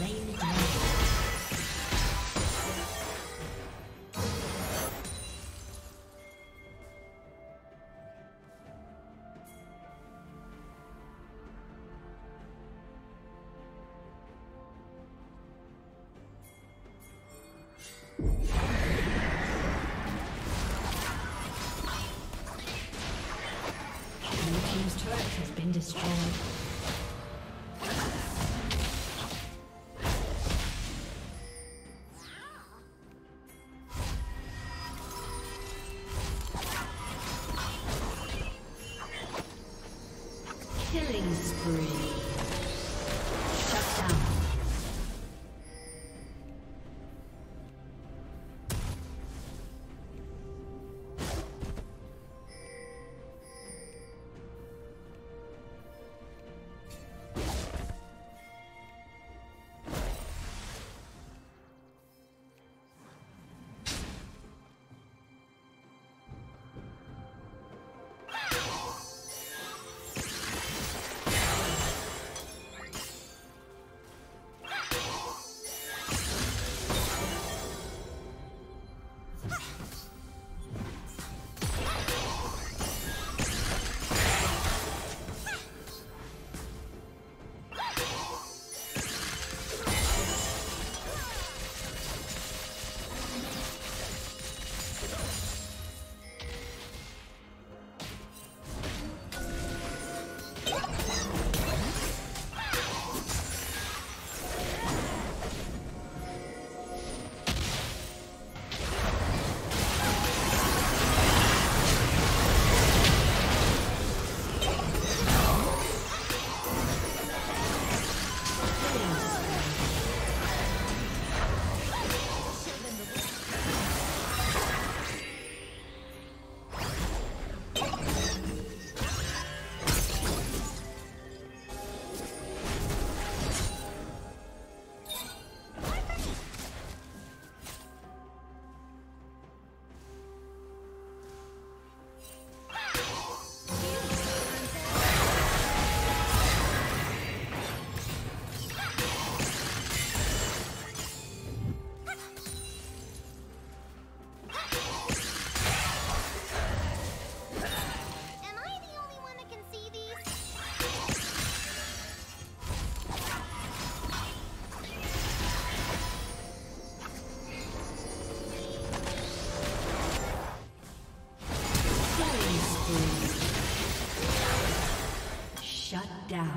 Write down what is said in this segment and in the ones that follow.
slain the dragon. Killing spree. Shut down.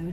Blue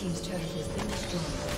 Team's turret has been destroyed.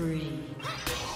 spree.